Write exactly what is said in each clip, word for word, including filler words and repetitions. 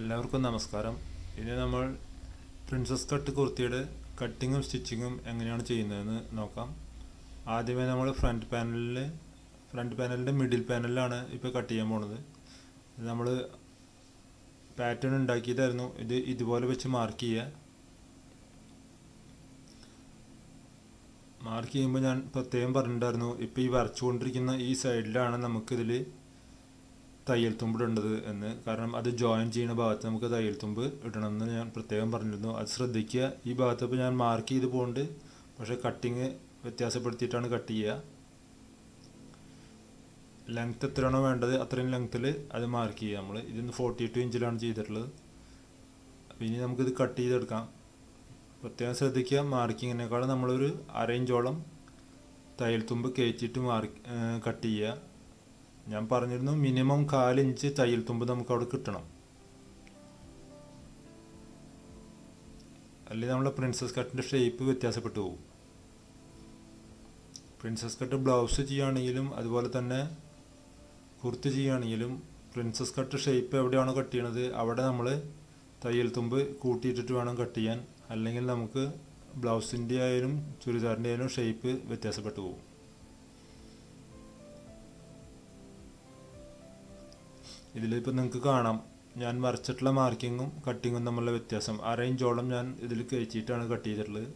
എല്ലാവർക്കും നമസ്കാരം. ഇനി നമ്മൾ പ്രിൻസസ് കട്ട് കുർത്തിയുടെ കട്ടിങ്ങും സ്റ്റിച്ചിങ്ങും എങ്ങനെയാണ് ചെയ്യുന്നതെന്ന് നോക്കാം. ആദ്യമേ നമ്മൾ ഫ്രണ്ട് പാനലിൽ ഫ്രണ്ട് പാനലിൻ്റെ മിഡിൽ പാനലിലാണ് ഇപ്പോൾ കട്ട് ചെയ്യാൻ പോണത്. നമ്മൾ പാറ്റേൺ ഉണ്ടാക്കിയതായിരുന്നു. ഇത് ഇതുപോലെ വെച്ച് മാർക്ക് ചെയ്യുക. മാർക്ക് ചെയ്യുമ്പോൾ ഞാൻ പ്രത്യേകം പറഞ്ഞിട്ടുണ്ടായിരുന്നു, ഇപ്പോൾ ഈ വരച്ചുകൊണ്ടിരിക്കുന്ന ഈ സൈഡിലാണ് നമുക്കിതിൽ തയ്യൽ തുമ്പ് ഇടേണ്ടത് എന്ന്. കാരണം അത് ജോയിൻ ചെയ്യുന്ന ഭാഗത്ത് നമുക്ക് തയ്യൽ തുമ്പ് ഇടണമെന്ന് ഞാൻ പ്രത്യേകം പറഞ്ഞിരുന്നു. അത് ശ്രദ്ധിക്കുക. ഈ ഭാഗത്ത് ഇപ്പോൾ ഞാൻ മാർക്ക് ചെയ്ത് പോകുന്നുണ്ട്, പക്ഷേ കട്ടിങ് വ്യത്യാസപ്പെടുത്തിയിട്ടാണ് കട്ട് ചെയ്യുക. ലെങ്ത്ത് എത്രയാണോ വേണ്ടത് അത്രയും ലെങ്ത്തിൽ അത് മാർക്ക് ചെയ്യുക. നമ്മൾ ഇതിന്ന് ഫോർട്ടി ടു ഇഞ്ചിലാണ് ചെയ്തിട്ടുള്ളത്. അപ്പോൾ ഇനി നമുക്കിത് കട്ട് ചെയ്തെടുക്കാം. പ്രത്യേകം ശ്രദ്ധിക്കുക, മാർക്കിങ്ങിനേക്കാളും നമ്മളൊരു അര ഇഞ്ചോളം തയ്യൽ തുമ്പ് കയറ്റിയിട്ട് മാർക്ക് കട്ട് ചെയ്യുക. ഞാൻ പറഞ്ഞിരുന്നു മിനിമം കാലിഞ്ച് തയ്യൽ തുമ്പ് നമുക്ക് അവിടെ കിട്ടണം, അല്ലെങ്കിൽ നമ്മുടെ പ്രിൻസസ് കട്ടിൻ്റെ ഷേപ്പ് വ്യത്യാസപ്പെട്ടു പോകും. പ്രിൻസസ് കട്ട് ബ്ലൗസ് ചെയ്യുകയാണെങ്കിലും അതുപോലെ തന്നെ കുർത്തി ചെയ്യുകയാണെങ്കിലും പ്രിൻസസ് കട്ട് ഷേപ്പ് എവിടെയാണോ കട്ട് ചെയ്യണത് അവിടെ നമ്മൾ തയ്യൽ തുമ്പ് കൂട്ടിയിട്ടിട്ട് വേണം കട്ട് ചെയ്യാൻ. അല്ലെങ്കിൽ നമുക്ക് ബ്ലൗസിൻ്റെ ആയാലും ചുരിദാറിൻ്റെ ആയാലും ഷേപ്പ് വ്യത്യാസപ്പെട്ടു പോകും. ഇതിലിപ്പോൾ നിങ്ങൾക്ക് കാണാം, ഞാൻ വരച്ചിട്ടുള്ള മാർക്കിങ്ങും കട്ടിങ്ങും തമ്മിലുള്ള വ്യത്യാസം അര ഇഞ്ചോളം ഞാൻ ഇതിൽ കഴിച്ചിട്ടാണ് കട്ട് ചെയ്തിട്ടുള്ളത്.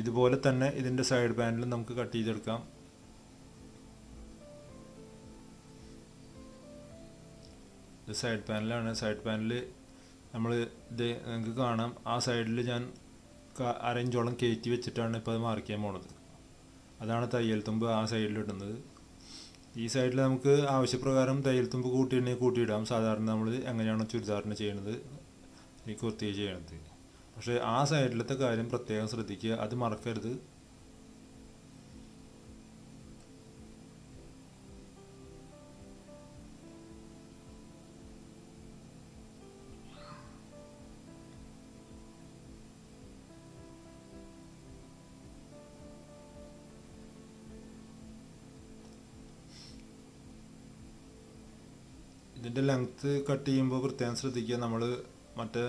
ഇതുപോലെ തന്നെ ഇതിൻ്റെ സൈഡ് പാനലും നമുക്ക് കട്ട് ചെയ്തെടുക്കാം. ഇത് സൈഡ് പാനലാണ്. സൈഡ് പാനൽ നമ്മൾ ഇത് നിങ്ങൾക്ക് കാണാം, ആ സൈഡിൽ ഞാൻ അര ഇഞ്ചോളം കയറ്റി വെച്ചിട്ടാണ് ഇപ്പോൾ അത് മാർക്ക് ചെയ്യാൻ പോണത്. അതാണ് തയ്യൽ തുമ്പ് ആ സൈഡിലിടുന്നത്. ഈ സൈഡിൽ നമുക്ക് ആവശ്യപ്രകാരം തയ്യൽ തുമ്പ് കൂട്ടിയിടണേ കൂട്ടിയിടാം. സാധാരണ നമ്മൾ എങ്ങനെയാണോ ചുരിദാറിന് ചെയ്യണത് ഈ കുർത്തി ചെയ്യണത്. പക്ഷേ ആ സൈഡിലത്തെ കാര്യം പ്രത്യേകം ശ്രദ്ധിക്കുക, അത് മറക്കരുത്. ഇതിൻ്റെ ലെങ്ത്ത് കട്ട് ചെയ്യുമ്പോൾ പ്രത്യേകം ശ്രദ്ധിക്കുക. നമ്മൾ മറ്റേ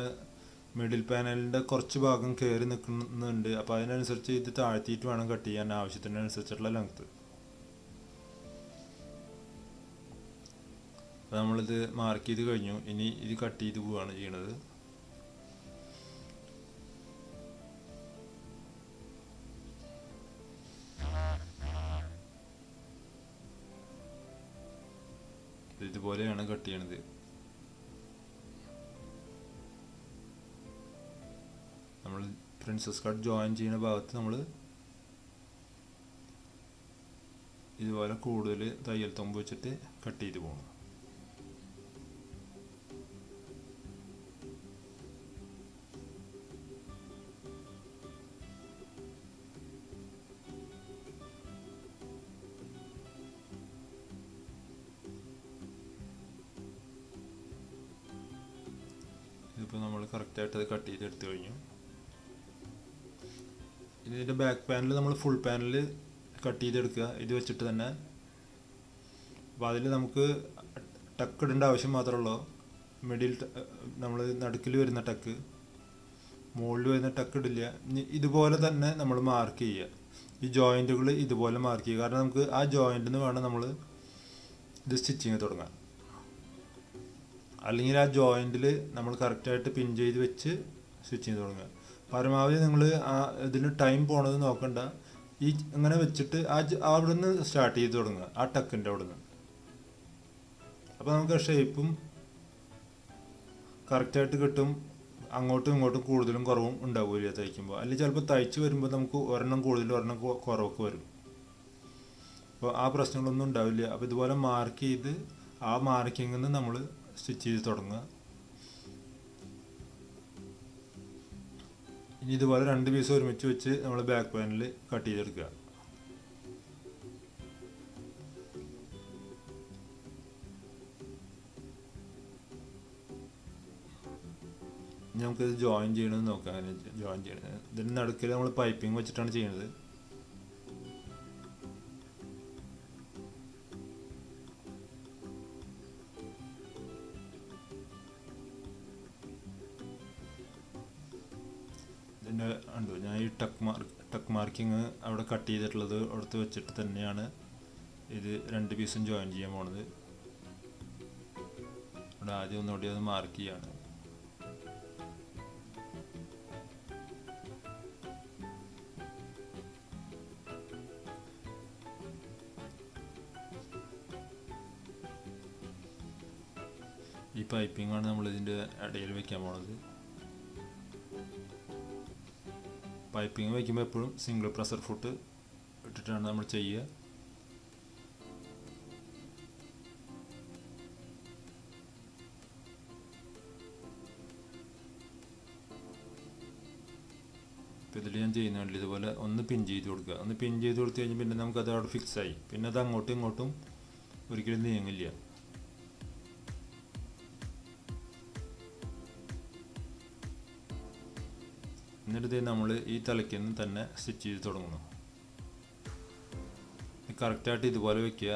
മിഡിൽ പാനലിൻ്റെ കുറച്ച് ഭാഗം കയറി നിൽക്കുന്നുണ്ട്, അപ്പോൾ അതിനനുസരിച്ച് ഇത് താഴ്ത്തിയിട്ട് വേണം കട്ട് ചെയ്യാൻ, ആവശ്യത്തിനനുസരിച്ചുള്ള ലെങ്ത്ത്. അപ്പോൾ നമ്മളിത് മാർക്ക് ചെയ്ത് കഴിഞ്ഞു. ഇനി ഇത് കട്ട് ചെയ്ത് പോവുകയാണ് ചെയ്യണത്. ഇതുപോലെയാണ് കട്ട് ചെയ്യണത്. നമ്മൾ പ്രിൻസസ് കട്ട് ജോയിൻ ചെയ്യുന്ന ഭാഗത്ത് നമ്മൾ ഇതുപോലെ കൂടുതൽ തയ്യൽ തുമ്പ് വെച്ചിട്ട് കട്ട് ചെയ്ത് പോകണം. ഇതിപ്പോൾ നമ്മൾ കറക്റ്റായിട്ട് അത് കട്ട് ചെയ്തെടുത്ത് കഴിഞ്ഞു. ഇതിൻ്റെ ബാക്ക് പാനൽ നമ്മൾ ഫുൾ പാനൽ കട്ട് ചെയ്തെടുക്കുക, ഇത് വെച്ചിട്ട് തന്നെ. അപ്പോൾ അതിൽ നമുക്ക് ടക്ക് ഇടേണ്ട ആവശ്യം മാത്രമേ ഉള്ളൂ. മിഡിൽ നമ്മൾ നടുക്കിൽ വരുന്ന ടക്ക്, മുകളിൽ വരുന്ന ടക്ക് ഇടില്ല. ഇതുപോലെ തന്നെ നമ്മൾ മാർക്ക് ചെയ്യുക. ഈ ജോയിൻറ്റുകൾ ഇതുപോലെ മാർക്ക് ചെയ്യുക, കാരണം നമുക്ക് ആ ജോയിൻറ്റിൽ നിന്ന് വേണം നമ്മൾ ഇത് സ്റ്റിച്ചിങ് തുടങ്ങാൻ. അല്ലെങ്കിൽ ആ ജോയിൻറ്റിൽ നമ്മൾ കറക്റ്റായിട്ട് പിൻ ചെയ്ത് വെച്ച് സ്റ്റിച്ച് ചെയ്ത് തുടങ്ങുക. പരമാവധി നിങ്ങൾ ആ ഇതിന് ടൈം പോണത് നോക്കണ്ട. ഈ അങ്ങനെ വെച്ചിട്ട് ആ അവിടെ നിന്ന് സ്റ്റാർട്ട് ചെയ്ത് തുടങ്ങുക, ആ ടക്കിൻ്റെ അവിടെ നിന്ന്. അപ്പോൾ നമുക്ക് ആ ഷേപ്പും കറക്റ്റായിട്ട് കിട്ടും. അങ്ങോട്ടും ഇങ്ങോട്ടും കൂടുതലും കുറവും ഉണ്ടാവില്ല തയ്ക്കുമ്പോൾ. അല്ലെങ്കിൽ ചിലപ്പോൾ തയ്ച്ച് വരുമ്പോൾ നമുക്ക് ഒരെണ്ണം കൂടുതലും ഒരെണ്ണം കുറവൊക്കെ വരും. അപ്പോൾ ആ പ്രശ്നങ്ങളൊന്നും ഉണ്ടാവില്ല. അപ്പോൾ ഇതുപോലെ മാർക്ക് ചെയ്ത് ആ മാർക്കിങ്ങിൽ നിന്ന് നമ്മൾ സ്റ്റിച്ച് ചെയ്ത് തുടങ്ങുക. ഇനി ഇതുപോലെ രണ്ട് പീസ് ഒരുമിച്ച് വെച്ച് നമ്മൾ ബാക്ക് പാനൽ കട്ട് ചെയ്തെടുക്കുക. നമുക്കിത് ജോയിൻ ചെയ്യണമെന്ന് നോക്കാം. അങ്ങനെ ജോയിൻ ചെയ്യണത് ഇതിൻ്റെ നടുക്കിൽ നമ്മൾ പൈപ്പിംഗ് വെച്ചിട്ടാണ് ചെയ്യുന്നത്. tuck marking അവിടെ കട്ട് ചെയ്തിട്ടുള്ളത് ഓർത്ത് വെച്ചിട്ട് തന്നെയാണ് ഇത് രണ്ട് പീസും ജോയിൻ ചെയ്യാൻ പോണത് ഇവിടെ ആദ്യം ഒന്നോടി അത് മാർക്ക് ചെയ്യാണ് ഈ പൈപ്പിംഗ് ആണ് നമ്മൾ ഇതിന്റെ ഇടയിൽ വെക്കാൻ പോണത് Piping way single presser foot return number chaya Pedalian Jay and Lizola on the Pinji Durga. On the Pinji Durga, you mean them gather fix eye. Pinadang otum otum, or get the Angelia. Then നമ്മൾ ഈ തലയ്ക്കൊന്നും തന്നെ stitch ചെയ്തു തുടങ്ങുന്നു. Correct ആയിട്ട് ഇതുപോലെ വെക്കുക.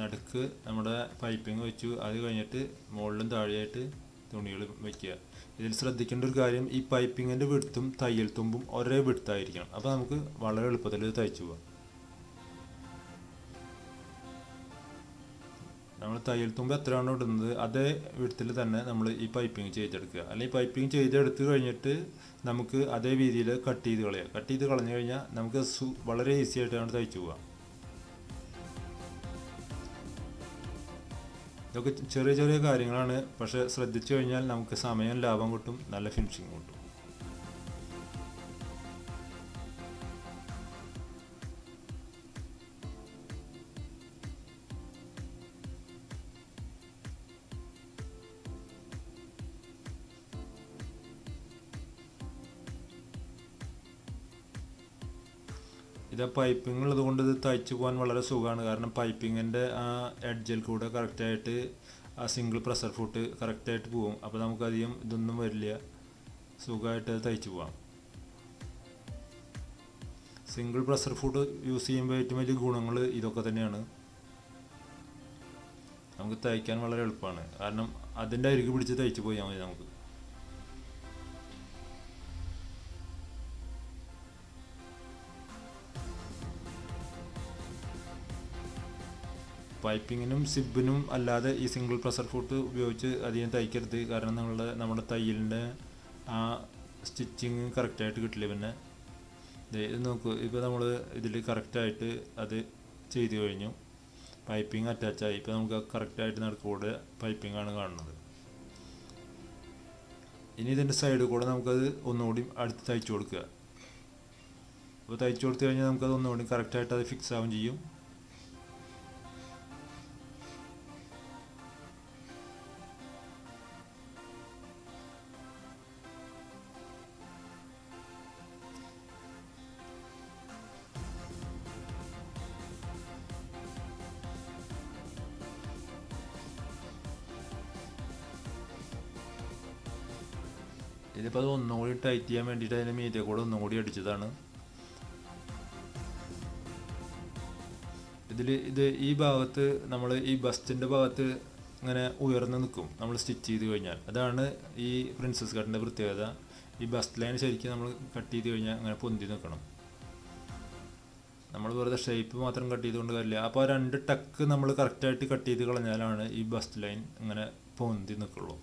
നടുക്ക് നമ്മുടെ പൈപ്പിംഗ് വെച്ചു അത് കഴിഞ്ഞിട്ട് മോളിലും താഴെയായിട്ട് തുണികൾ വെക്കുക. ഇതിൽ ശ്രദ്ധിക്കേണ്ട ഒരു കാര്യം ഈ പൈപ്പിംഗിന്റെ വിടുത്തും തയ്യൽ തുമ്പും ഒരേ വിടുത്തായിരിക്കണം. അപ്പോൾ നമുക്ക് വളരെ എളുപ്പത്തിൽ ഇത് തയ്ച്ചു പോകാം. നമ്മൾ തയ്യൽ തുമ്പ് എത്രയാണോ ഇടുന്നത് അതേ വിധത്തിൽ തന്നെ നമ്മൾ ഈ പൈപ്പിംഗ് ചെയ്തെടുക്കുക അല്ലെങ്കിൽ പൈപ്പിംഗ് ചെയ്തെടുത്ത് കഴിഞ്ഞിട്ട് നമുക്ക് അതേ രീതിയിൽ കട്ട് ചെയ്ത് കളയാം കട്ട് ചെയ്ത് കളഞ്ഞു കഴിഞ്ഞാൽ നമുക്ക് വളരെ ഈസി ആയിട്ടാണ് തയ്ച്ചു പോവുക ഇതൊക്കെ ചെറിയ ചെറിയ കാര്യങ്ങളാണ് പക്ഷേ ശ്രദ്ധിച്ചു കഴിഞ്ഞാൽ നമുക്ക് സമയം ലാഭം കിട്ടും നല്ല ഫിനിഷിംഗ് കിട്ടും The piping is the Taichu one Valara Sugan, piping and a edgel coda character a single presser foot character boom, Apadam Kadium, Dunumelia Sugata Taichua. Single presser foot you see him by Timely Gunangle Idokataniana. Amgutai can Valar Pana, Arnam Adenda Rigibuja Taichua Yamangu. Piping in Sibinum, Alada is single presser foot, which Adianta Iker, the Garana Namata Yilne, a stitching character to get Levena. They no Ipanamada, the character at the Chidio. Piping attached, Ipanamga character in our code, piping on another. In either side, Kodanamka, Onodim at the Taichurka. But Taichurka, Onodim character at the fixed sound you. This is the Nodi Titiam and Ditailami, the Goda Nodia Dichadana. The Ebath, Namala E Bastendabath, Nana Uernanukum, Namal Stichi the Vena. Adana E Princess got never theada, E Bastland Sherikan Kati the Vena and Pundinakanum. Namal the shape, Matran Kati on the Lapa and Tuck Namal character to Kati the Colonel E Bastline and a Pundinakolo.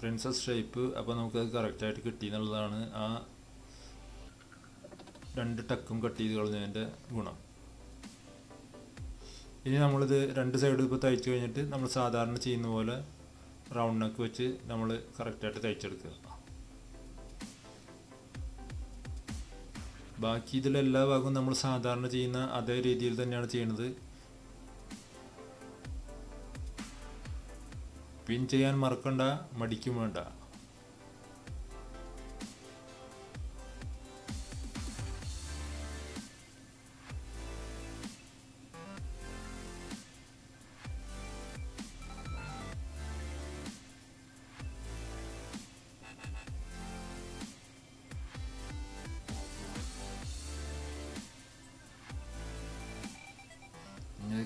Princess shape, Apanoka character to get dinner learn a Dundatukum cathedral and the Guna. In number the Dundaside to Pataichu and it, number Sadarna Chinola, round Nakuchi, number character to Taichurka. Baki the Lavago number Sadarna China, other deal than Yarchin. Pin Chayan Markanda, Madicumanda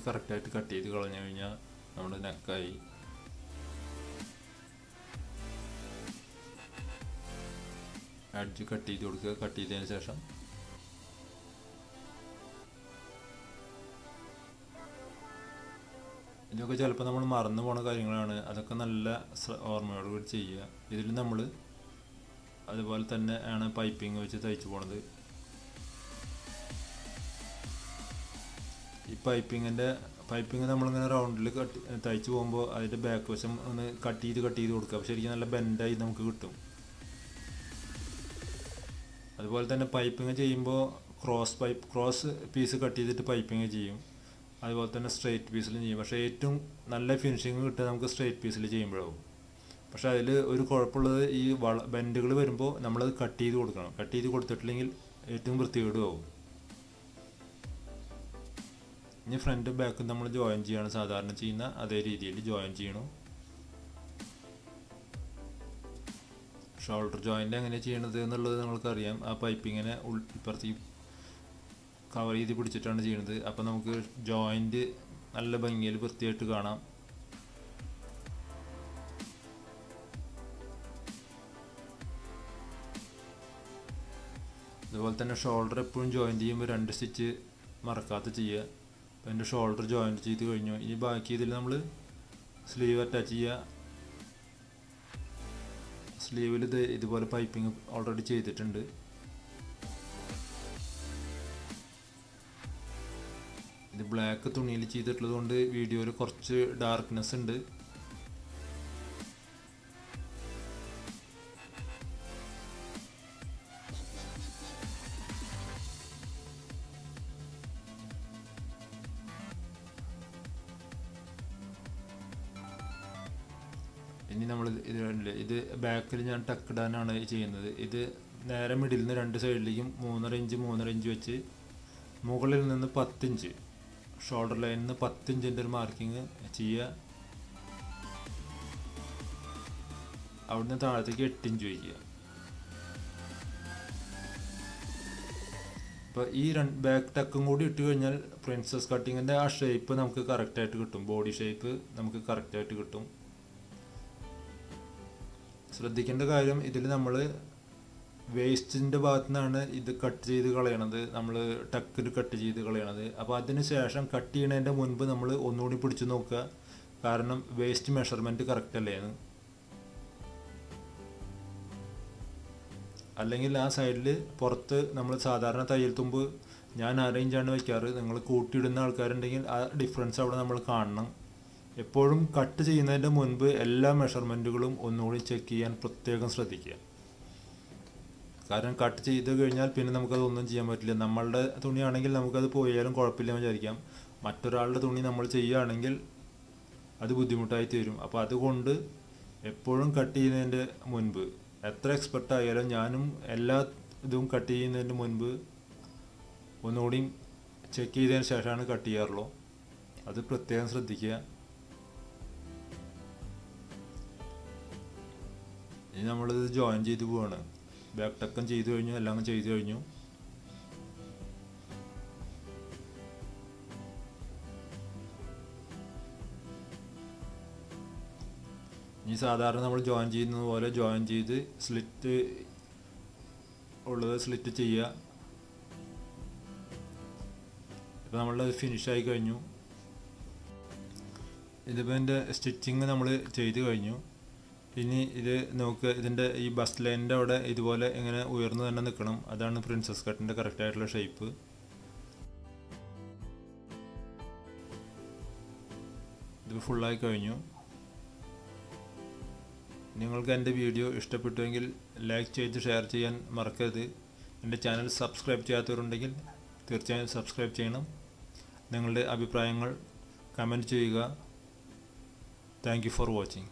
size correct ആയിട്ട് cut ചെയ്തു കളഞ്ഞു കഴിഞ്ഞാൽ നമ്മുടെ നെക്കായി. Edge cut ചെയ്തു കൊടുക്കുക. Cut ചെയ്തതിനു ശേഷം ഇതൊക്കെ ചിലപ്പോൾ നമ്മൾ മറന്നു പോകുന്ന കാര്യങ്ങളാണ്, അതൊക്കെ നല്ല ഓർമ്മയോടുകൂടി ചെയ്യുക. ഇതിൽ നമ്മൾ അതുപോലെ തന്നെ ആണ് പൈപ്പിംഗ് വെച്ച് തയ്ച്ചു പോണത്. ഈ പൈപ്പിങ്ങിൻ്റെ പൈപ്പിംഗ് നമ്മളിങ്ങനെ റൗണ്ടിൽ കട്ട് തയ്ച്ചു പോകുമ്പോൾ അതിൻ്റെ ബാക്ക് വശം ഒന്ന് കട്ട് ചെയ്ത് കട്ട് ചെയ്ത് കൊടുക്കുക. പക്ഷേ ശരിക്കും നല്ല ബെൻഡായി നമുക്ക് കിട്ടും. അതുപോലെ തന്നെ പൈപ്പിംഗ് ചെയ്യുമ്പോൾ cross pipe cross piece cut ചെയ്തിട്ട് പൈപ്പിംഗ് ചെയ്യും. അതുപോലെ തന്നെ സ്ട്രേറ്റ് പീസിലും ചെയ്യും. പക്ഷേ ഏറ്റവും നല്ല ഫിനിഷിങ് കിട്ടുക നമുക്ക് സ്ട്രേറ്റ് പീസിൽ ചെയ്യുമ്പോഴാവും. പക്ഷേ അതിൽ ഒരു കുഴപ്പമുള്ളത് ഈ വള ബെൻഡുകൾ വരുമ്പോൾ നമ്മളത് കട്ട് ചെയ്ത് കൊടുക്കണം. കട്ട് ചെയ്ത് കൊടുത്തിട്ടില്ലെങ്കിൽ ഏറ്റവും വൃത്തികേടുമാവും. ഇനി ഫ്രണ്ട് ബാക്ക് നമ്മൾ ജോയിൻ ചെയ്യാണ് സാധാരണ ചെയ്യുന്ന അതേ രീതിയിൽ ജോയിൻ ചെയ്യണം. ഷോൾഡർ ജോയിൻ്റ് എങ്ങനെ ചെയ്യണത് എന്നുള്ളത് നിങ്ങൾക്കറിയാം. ആ പൈപ്പിങ്ങനെ ഉൾ ഇപ്പുറത്ത് കവർ ചെയ്ത് പിടിച്ചിട്ടാണ് ചെയ്യുന്നത്. അപ്പോൾ നമുക്ക് ജോയിൻ്റ് നല്ല ഭംഗിയിൽ വൃത്തിയായിട്ട് കാണാം. അതുപോലെ തന്നെ ഷോൾഡർ എപ്പോഴും ജോയിൻ ചെയ്യുമ്പോൾ രണ്ട് സ്റ്റിച്ച് മറക്കാതെ ചെയ്യുക. അപ്പോൾ എൻ്റെ ഷോൾഡർ ജോയിൻ ചെയ്ത് കഴിഞ്ഞു. ഇനി ബാക്കി ഇതിൽ നമ്മൾ സ്ലീവ് അറ്റാച്ച് ചെയ്യുക. സ്ലീവിൽ ഇത് ഇതുപോലെ പൈപ്പിംഗ് ഓൾറെഡി ചെയ്തിട്ടുണ്ട്. ഇത് ബ്ലാക്ക് തുണിയിൽ ചെയ്തിട്ടുള്ളത് കൊണ്ട് വീഡിയോയിൽ കുറച്ച് ഡാർക്ക്നെസ് ഉണ്ട്. ഇനി നമ്മൾ ഇത് കണ്ടില്ലേ, ഇത് ബാക്കിൽ ഞാൻ ടക്ക് ഇടാനാണ് ചെയ്യുന്നത്. ഇത് നേരെ മിഡിൽ നിന്ന് രണ്ട് സൈഡിലേക്കും മൂന്നര ഇഞ്ച് മൂന്നര ഇഞ്ച് വെച്ച് മുകളിൽ നിന്ന് പത്തിഞ്ച് ഷോൾഡർ ലൈനിൽ നിന്ന് പത്തിഞ്ചിൻ്റെ ഒരു മാർക്കിങ് ചെയ്യുക. അവിടുന്ന് താഴത്തേക്ക് എട്ടിഞ്ച് വയ്ക്കുക. അപ്പോൾ ഈ രണ്ട് ബാക്ക് ടക്കും കൂടി ഇട്ട് കഴിഞ്ഞാൽ പ്രിൻസസ് കട്ടിങ്ങിൻ്റെ ആ ഷേപ്പ് നമുക്ക് കറക്റ്റായിട്ട് കിട്ടും. ബോഡി ഷേപ്പ് നമുക്ക് കറക്റ്റായിട്ട് കിട്ടും. ശ്രദ്ധിക്കേണ്ട കാര്യം ഇതിൽ നമ്മൾ വേസ്റ്റിൻ്റെ ഭാഗത്തു നിന്നാണ് ഇത് കട്ട് ചെയ്ത് കളയണത്, നമ്മൾ ടക്കിൽ കട്ട് ചെയ്ത് കളയണത്. അപ്പോൾ അതിന് ശേഷം കട്ട് ചെയ്യണതിൻ്റെ മുൻപ് നമ്മൾ ഒന്നുകൂടി പിടിച്ചു നോക്കുക. കാരണം വേസ്റ്റ് മെഷർമെൻറ്റ് കറക്റ്റ് അല്ലേന്ന്, അല്ലെങ്കിൽ ആ സൈഡിൽ പുറത്ത് നമ്മൾ സാധാരണ തയ്യൽ തുമ്പ് ഞാൻ അറേഞ്ചാണ് വയ്ക്കാറ്. നിങ്ങൾ കൂട്ടിയിടുന്ന ആൾക്കാരുണ്ടെങ്കിൽ ആ ഡിഫറൻസ് അവിടെ നമ്മൾ കാണണം. എപ്പോഴും കട്ട് ചെയ്യുന്നതിൻ്റെ മുൻപ് എല്ലാ മെഷർമെൻറ്റുകളും ഒന്നുകൂടി ചെക്ക് ചെയ്യാൻ പ്രത്യേകം ശ്രദ്ധിക്കുക. കാരണം കട്ട് ചെയ്ത് കഴിഞ്ഞാൽ പിന്നെ നമുക്കതൊന്നും ചെയ്യാൻ പറ്റില്ല. നമ്മളുടെ തുണിയാണെങ്കിൽ നമുക്കത് പോയാലും കുഴപ്പമില്ലെന്ന് വിചാരിക്കാം. മറ്റൊരാളുടെ തുണി നമ്മൾ ചെയ്യുകയാണെങ്കിൽ അത് ബുദ്ധിമുട്ടായി തീരും. അപ്പോൾ അതുകൊണ്ട് എപ്പോഴും കട്ട് ചെയ്യുന്നതിൻ്റെ മുൻപ്, എത്ര എക്സ്പെർട്ട് ആയാലും ഞാനും എല്ലാ ഇതും കട്ട് ചെയ്യുന്നതിൻ്റെ മുൻപ് ഒന്നുകൂടിയും ചെക്ക് ചെയ്തതിന് ശേഷമാണ് കട്ട് ചെയ്യാറുള്ളൂ. അത് പ്രത്യേകം ശ്രദ്ധിക്കുക. ഇനി നമ്മളിത് ജോയിൻ ചെയ്ത് പോവാണ്. ബാക്ക് ടക്കം ചെയ്ത് കഴിഞ്ഞു, എല്ലാം ചെയ്ത് കഴിഞ്ഞു. ഇനി സാധാരണ നമ്മൾ ജോയിൻ ചെയ്യുന്നത് പോലെ ജോയിൻ ചെയ്ത് സ്ലിറ്റ് ഉള്ളത് സ്ലിറ്റ് ചെയ്യുക. ഇപ്പം നമ്മളത് ഫിനിഷായി കഴിഞ്ഞു. ഇതിപ്പോൾ എൻ്റെ സ്റ്റിച്ചിങ് നമ്മൾ ചെയ്ത് കഴിഞ്ഞു. ഇനി ഇത് നോക്കുക, ഇതിൻ്റെ ഈ ബസ്റ്റ് ലൈനിൻ്റെ അവിടെ ഇതുപോലെ ഇങ്ങനെ ഉയർന്നു തന്നെ നിൽക്കണം. അതാണ് പ്രിൻസസ് കട്ടിൻ്റെ കറക്റ്റായിട്ടുള്ള ഷേപ്പ്. ഇത് ഫുള്ളായി കഴിഞ്ഞു. നിങ്ങൾക്ക് എൻ്റെ വീഡിയോ ഇഷ്ടപ്പെട്ടുവെങ്കിൽ ലൈക്ക് ചെയ്ത് ഷെയർ ചെയ്യാൻ മറക്കരുത്. എൻ്റെ ചാനൽ സബ്സ്ക്രൈബ് ചെയ്യാത്തവരുണ്ടെങ്കിൽ തീർച്ചയായും സബ്സ്ക്രൈബ് ചെയ്യണം. നിങ്ങളുടെ അഭിപ്രായങ്ങൾ കമൻറ്റ് ചെയ്യുക. Thank you for watching.